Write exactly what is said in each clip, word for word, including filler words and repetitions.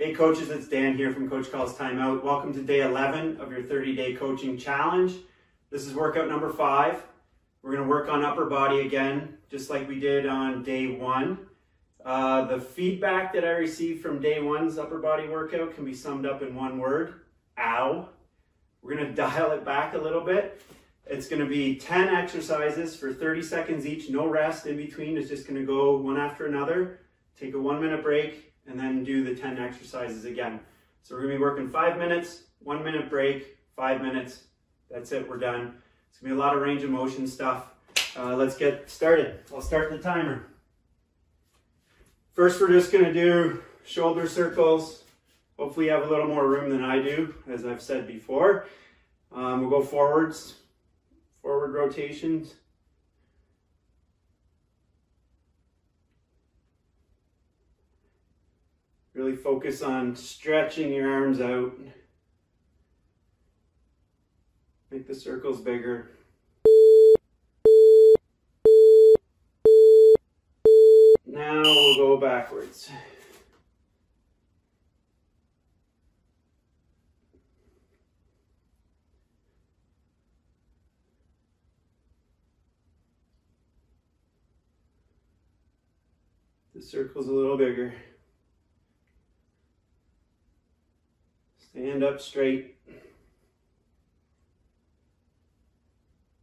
Hey coaches, it's Dan here from Coach Calls Timeout. Welcome to day eleven of your thirty day coaching challenge. This is workout number five. We're going to work on upper body again, just like we did on day one. Uh, the feedback that I received from day one's upper body workout can be summed up in one word: ow. We're going to dial it back a little bit. It's going to be ten exercises for thirty seconds each, no rest in between. It's just going to go one after another. Take a one minute break, and then do the ten exercises again. So we're gonna be working five minutes, one minute break, five minutes. That's it, we're done. It's gonna be a lot of range of motion stuff. Uh, let's get started. I'll start the timer. First, we're just gonna do shoulder circles. Hopefully you have a little more room than I do, as I've said before. Um, we'll go forwards, forward rotations. Really focus on stretching your arms out. Make the circles bigger. Now we'll go backwards. The circle's a little bigger. Stand up straight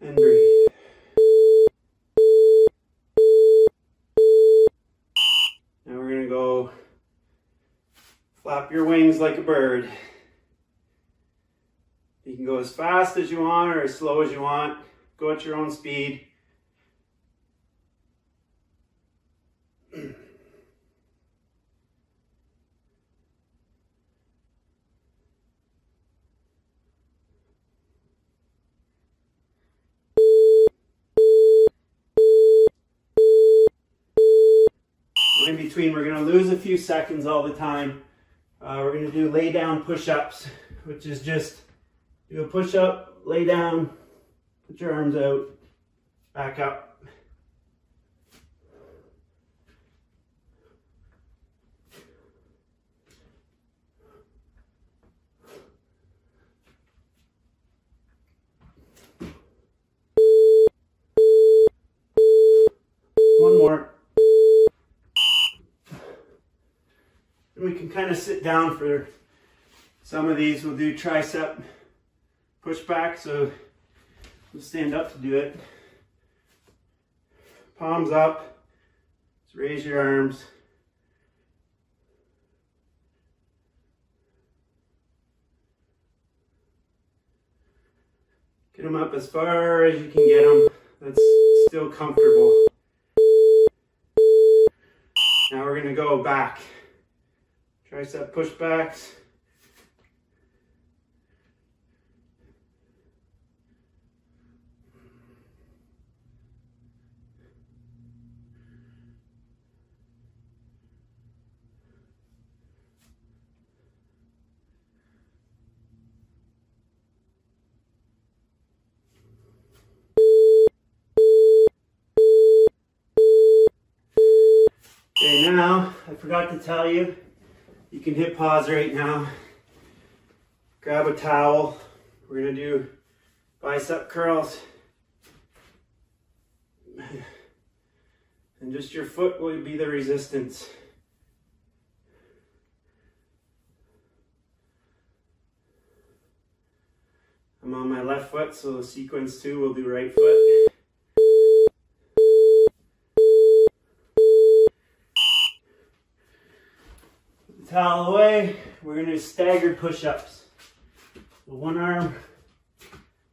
and breathe. Now we're going to go flap your wings like a bird. You can go as fast as you want or as slow as you want. Go at your own speed. In between, we're going to lose a few seconds all the time. Uh, we're going to do lay down push-ups, which is just do a push-up, lay down, put your arms out, back up. One more. We can kind of sit down for some of these. We'll do tricep pushback, so we'll stand up to do it. Palms up, just raise your arms. Get them up as far as you can get them. That's still comfortable. Now we're gonna go back. Tricep pushbacks. Okay, now I forgot to tell you, you can hit pause right now, grab a towel. We're going to do bicep curls. And just your foot will be the resistance. I'm on my left foot, so the sequence two will do right foot. Towel away. We're going to do staggered push-ups. One arm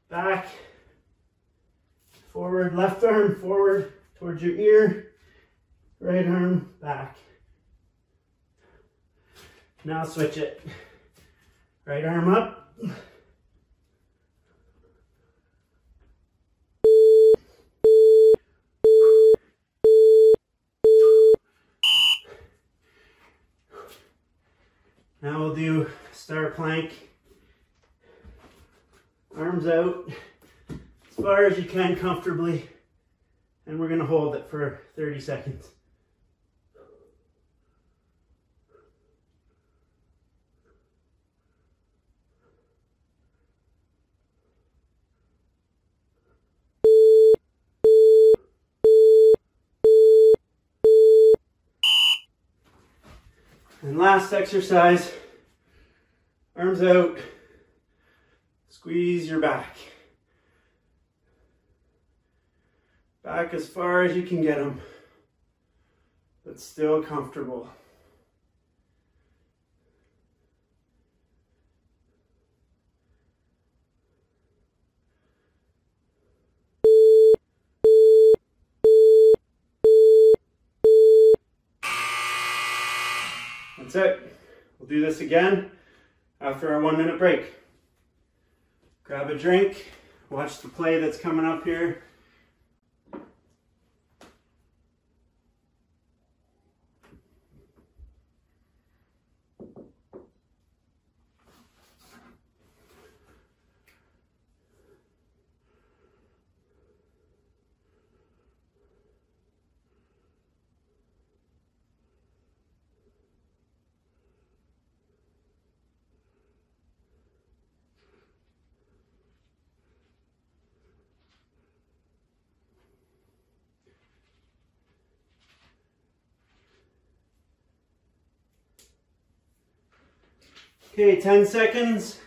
back, forward, left arm forward towards your ear, right arm back. Now switch it. Right arm up. Now we'll do star plank, arms out as far as you can comfortably, and we're going to hold it for thirty seconds. And last exercise, arms out, squeeze your back. Back as far as you can get them, but still comfortable. That's it. We'll do this again after our one minute break. Grab a drink, watch the play that's coming up here. Okay, ten seconds.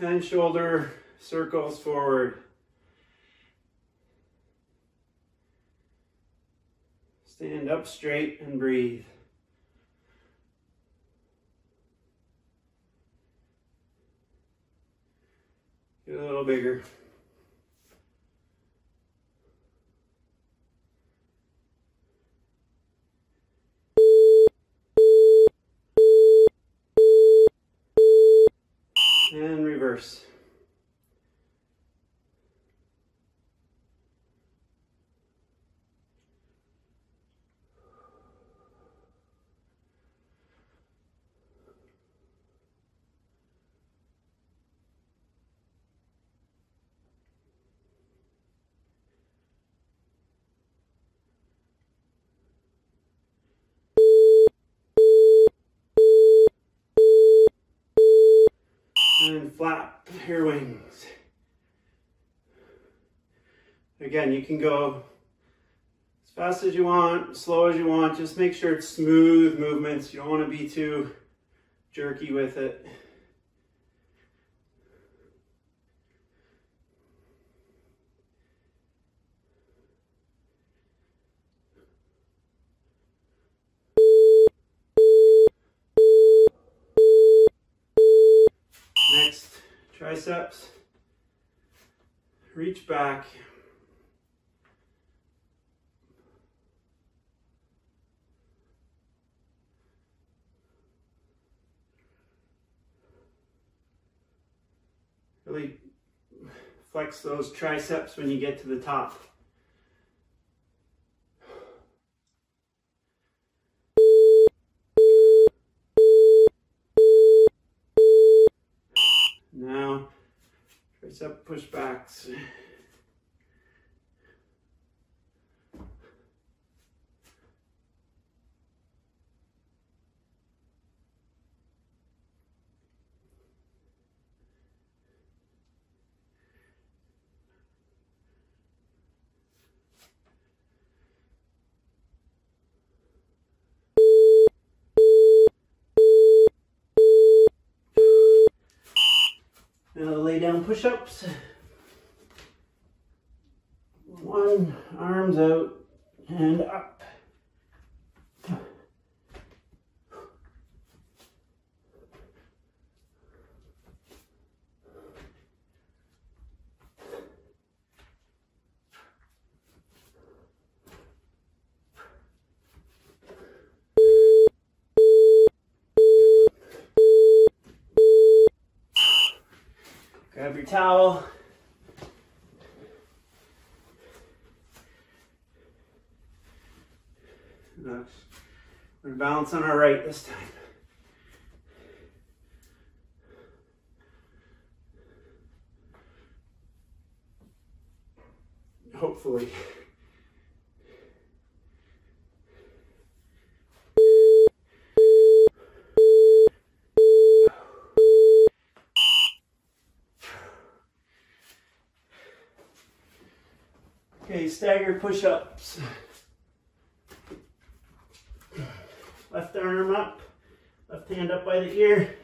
And shoulder circles forward. Stand up straight and breathe. Get a little bigger. And reverse. And flap your wings. Again, you can go as fast as you want, slow as you want. Just make sure it's smooth movements. You don't want to be too jerky with it. Triceps, reach back. Really flex those triceps when you get to the top. Up pushbacks. Now the lay down push-ups. One, arms out and up. Grab your towel. We're gonna balance on our right this time. Hopefully. Okay, staggered push-ups. Left arm up, left hand up by the ear.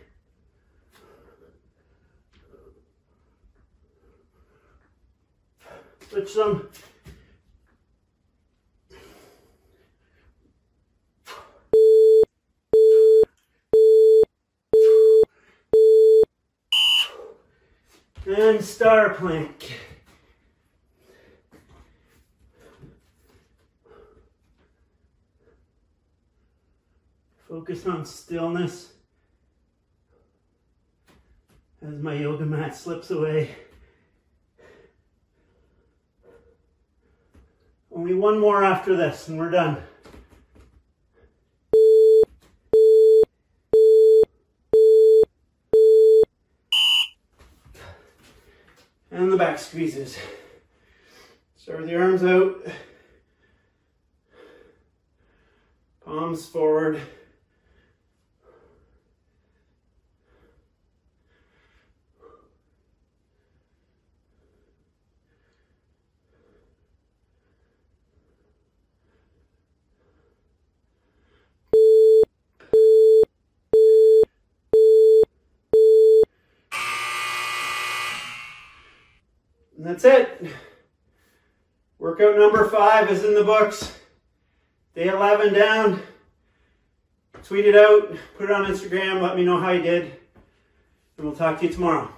Switch them. And star plank. Focus on stillness as my yoga mat slips away. Only one more after this and we're done. And the back squeezes. Start with your arms out, palms forward. That's it. Workout number five is in the books. Day eleven down. Tweet it out. Put it on Instagram. Let me know how you did. And we'll talk to you tomorrow.